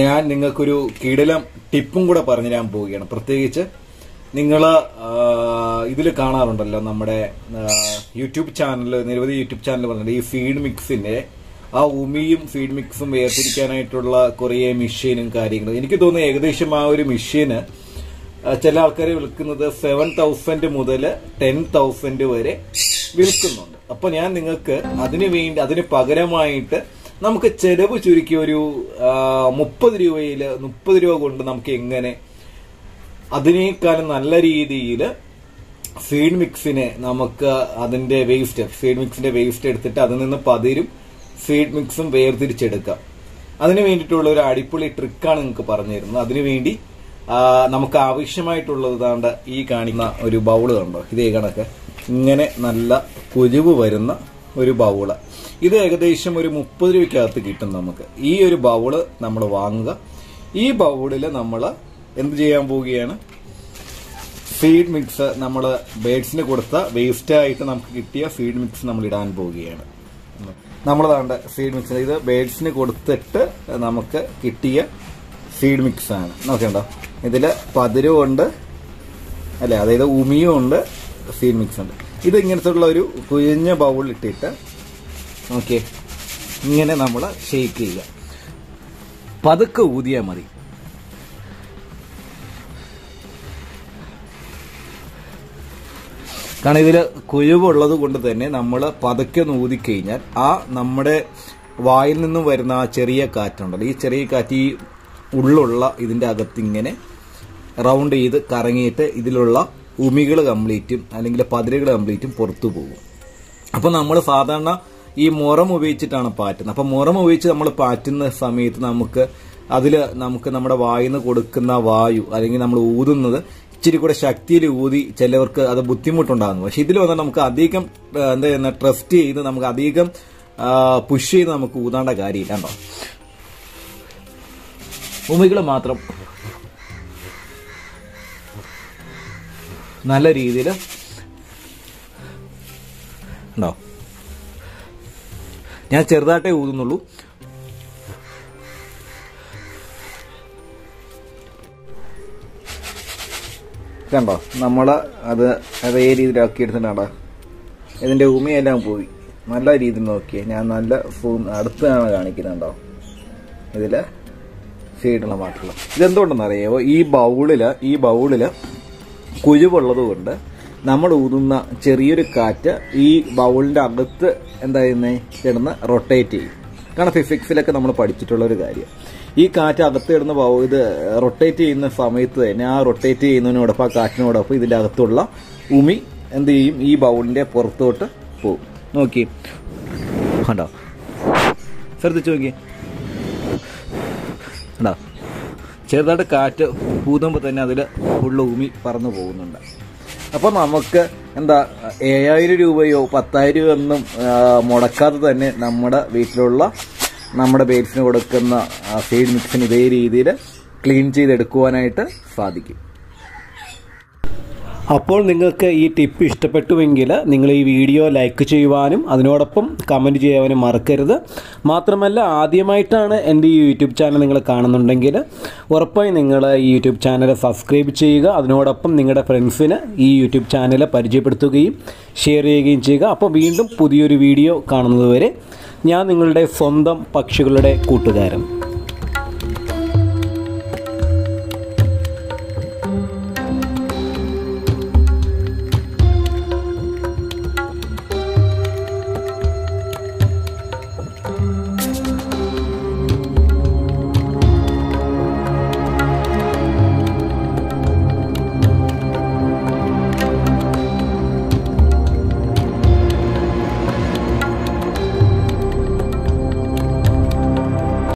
ഞാൻ നിങ്ങൾക്കൊരു കിടിലം ടിപ്പും കൂടെ പറഞ്ഞു തരാൻ പോവുകയാണ്. പ്രത്യേകിച്ച് നിങ്ങൾ ഇതിൽ കാണാറുണ്ടല്ലോ നമ്മുടെ യൂട്യൂബ് ചാനൽ, നിരവധി യൂട്യൂബ് ചാനൽ പറഞ്ഞിട്ടുണ്ട് ഈ ഫീഡ് മിക്സിന്റെ ആ ഉമിയും ഫീഡ് മിക്സും വേർതിരിക്കാനായിട്ടുള്ള കുറേ മെഷീനും കാര്യങ്ങളും. എനിക്ക് തോന്നുന്നു ഏകദേശം ആ ഒരു മെഷീന് ചില ആൾക്കാരെ വിൽക്കുന്നത് 7,000 മുതൽ 10,000 വരെ വിൽക്കുന്നുണ്ട്. അപ്പൊ ഞാൻ നിങ്ങൾക്ക് അതിന് പകരമായിട്ട് നമുക്ക് ചെലവ് ചുരുക്കി ഒരു 30 രൂപ കൊണ്ട് നമുക്ക് എങ്ങനെ അതിനേക്കാളും നല്ല രീതിയിൽ ഫീഡ് മിക്സിനെ നമുക്ക് ഫീഡ് മിക്സിന്റെ വേസ്റ്റ് എടുത്തിട്ട് അതിൽ നിന്ന് പതിരും ഫീഡ് മിക്സും വേർതിരിച്ചെടുക്കാം. അതിന് വേണ്ടിയിട്ടുള്ള ഒരു അടിപൊളി ട്രിക്കാണ് നിങ്ങൾക്ക് പറഞ്ഞു തരുന്നത്. അതിനുവേണ്ടി നമുക്ക് ആവശ്യമായിട്ടുള്ളതാണ്ട് ഈ കാണുന്ന ഒരു ബൗള് കണ്ടോ, ഇതേ കണക്ക് ഇങ്ങനെ നല്ല കൊഴുവ് വരുന്ന ഒരു ബൗള്. ഇത് ഏകദേശം ഒരു 30 രൂപയ്ക്കകത്ത് കിട്ടും നമുക്ക്. ഈ ഒരു ബൗള് നമ്മൾ വാങ്ങുക. ഈ ബൗളിൽ നമ്മൾ എന്ത് ചെയ്യാൻ പോവുകയാണ്, ഫീഡ് മിക്സ് നമ്മൾ ബേഡ്സിന് കൊടുത്ത വേസ്റ്റായിട്ട് നമുക്ക് കിട്ടിയ ഫീഡ് മിക്സ് നമ്മൾ ഇടാൻ പോവുകയാണ്. നമ്മളതാണ്ട് ഫീഡ് മിക്സ്, ഇത് ബേഡ്സിന് കൊടുത്തിട്ട് നമുക്ക് കിട്ടിയ ഫീഡ് മിക്സ് ആണ്. നോക്കണ്ടോ, ഇതിൽ പതിരും ഉണ്ട് അല്ലെ, അതായത് ഉമിയും ഉണ്ട്, ഫീഡ് മിക്സ് ഉണ്ട്. ഇത് ഇങ്ങനത്തുള്ള ഒരു കുഴിഞ്ഞ ബൗളിട്ടിട്ട് ഓക്കെ ഇങ്ങനെ നമ്മൾ ഷെയ്ക്ക് ചെയ്യുക. പതുക്കെ ഊതിയാൽ മതി. കാരണം ഇതിൽ കുഴിവുള്ളത് കൊണ്ട് തന്നെ നമ്മൾ പതുക്കെ ഒന്ന് ഊതിക്കഴിഞ്ഞാൽ ആ നമ്മുടെ വായിൽ നിന്നും വരുന്ന ആ ചെറിയ കാറ്റുണ്ടല്ലോ, ഈ ചെറിയ കാറ്റ് ഈ ഉള്ളുള്ള ഇതിൻ്റെ അകത്തിങ്ങനെ റൗണ്ട് ചെയ്ത് കറങ്ങിയിട്ട് ഇതിലുള്ള ഉമികൾ കംപ്ലീറ്റും അല്ലെങ്കിൽ പതിരുകൾ കംപ്ലീറ്റും പുറത്തു പോകും. അപ്പോൾ നമ്മൾ സാധാരണ ഈ മുറം ഉപയോഗിച്ചിട്ടാണ് പാറ്റുന്നത്. അപ്പോൾ മുറം ഉപയോഗിച്ച് നമ്മൾ പാറ്റുന്ന സമയത്ത് നമുക്ക് നമ്മുടെ വായിൽ നിന്ന് കൊടുക്കുന്ന വായു അല്ലെങ്കിൽ നമ്മൾ ഊതുന്നത് ഇച്ചിരി കൂടെ ശക്തിയിൽ ഊതി ചിലവർക്ക് അത് ബുദ്ധിമുട്ടുണ്ടാകുന്നു. പക്ഷെ ഇതിൽ വന്നാൽ നമുക്ക് അധികം എന്താ പറയുക, ട്രസ്റ്റ് ചെയ്ത് നമുക്ക് അധികം പുഷ് ചെയ്ത് നമുക്ക് ഊതേണ്ട കാര്യമില്ല. കണ്ടോ, ഉമികൾ മാത്രം നല്ല രീതിയിൽ ഉണ്ടോ, ഞാൻ ചെറുതായിട്ടേ ഊതുന്നുള്ളൂ. കണ്ടോ, നമ്മൾ അത് അതേ രീതിയിലാക്കി എടുത്തിട്ടാണ് ഇതിൻ്റെ ഉമിയെല്ലാം പോയി. നല്ല രീതിയിൽ നോക്കിയേ, ഞാൻ നല്ല അടുത്താണ് കാണിക്കുന്നുണ്ടോ, ഇതിൽ ഫീഡുള്ള മാറ്റുള്ള. ഇതെന്തുകൊണ്ടെന്നറിയാമോ, ഈ ബൗളിൽ കുഴിവുള്ളത് കൊണ്ട് നമ്മൾ ഊതുന്ന ചെറിയൊരു കാറ്റ് ഈ ബൗളിൻ്റെ അകത്ത് എന്താ ചെയ്യുന്നേ കിടന്ന് റൊട്ടേറ്റ് ചെയ്യും. കാരണം ഫിസിക്സിലൊക്കെ നമ്മൾ പഠിച്ചിട്ടുള്ളൊരു കാര്യം, ഈ കാറ്റ് അകത്ത് കിടന്ന് ഇത് റൊട്ടേറ്റ് ചെയ്യുന്ന സമയത്ത് തന്നെ ആ റൊട്ടേറ്റ് ചെയ്യുന്നതിനോടൊപ്പം ആ കാറ്റിനോടൊപ്പം ഇതിൻ്റെ അകത്തുള്ള ഉമി എന്ത് ചെയ്യും, ഈ ബൗളിൻ്റെ പുറത്തോട്ട് പോകും. നോക്കി കണ്ടോ, ശ്രദ്ധിച്ചു നോക്കി കണ്ടോ, ചെറുതായിട്ട് കാറ്റ് ഊതുമ്പോൾ തന്നെ അതിൽ ഉള്ള ഉമി പറന്നു പോകുന്നുണ്ട്. അപ്പോൾ നമുക്ക് എന്താ 7,000 രൂപയോ 10,000 ഒന്നും മുടക്കാതെ തന്നെ നമ്മുടെ വീട്ടിലുള്ള നമ്മുടെ ബേഡ്സിന് കൊടുക്കുന്ന ഫീഡ് മിക്സിന് ഇതേ രീതിയിൽ ക്ലീൻ ചെയ്തെടുക്കുവാനായിട്ട് സാധിക്കും. അപ്പോൾ നിങ്ങൾക്ക് ഈ ടിപ്പ് ഇഷ്ടപ്പെട്ടുവെങ്കിൽ നിങ്ങൾ ഈ വീഡിയോ ലൈക്ക് ചെയ്യുവാനും അതിനോടൊപ്പം കമൻറ്റ് ചെയ്യുവാനും മറക്കരുത്. മാത്രമല്ല, ആദ്യമായിട്ടാണ് എൻ്റെ ഈ യൂട്യൂബ് ചാനൽ നിങ്ങൾ കാണുന്നുണ്ടെങ്കിൽ ഉറപ്പായി നിങ്ങൾ ഈ യൂട്യൂബ് ചാനൽ സബ്സ്ക്രൈബ് ചെയ്യുക. അതിനോടൊപ്പം നിങ്ങളുടെ ഫ്രണ്ട്സിന് ഈ യൂട്യൂബ് ചാനൽ പരിചയപ്പെടുത്തുകയും ഷെയർ ചെയ്യുകയും ചെയ്യുക. അപ്പോൾ വീണ്ടും പുതിയൊരു വീഡിയോ കാണുന്നതുവരെ ഞാൻ നിങ്ങളുടെ സ്വന്തം പക്ഷികളുടെ കൂട്ടുകാരൻ.